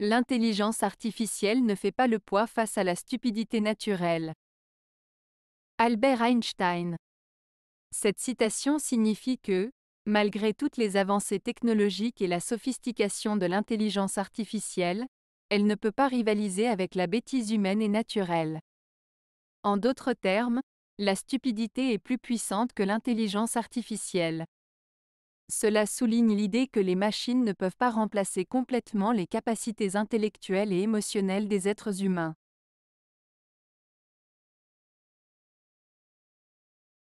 L'intelligence artificielle ne fait pas le poids face à la stupidité naturelle. Albert Einstein. Cette citation signifie que, malgré toutes les avancées technologiques et la sophistication de l'intelligence artificielle, elle ne peut pas rivaliser avec la bêtise humaine et naturelle. En d'autres termes, la stupidité est plus puissante que l'intelligence artificielle. Cela souligne l'idée que les machines ne peuvent pas remplacer complètement les capacités intellectuelles et émotionnelles des êtres humains.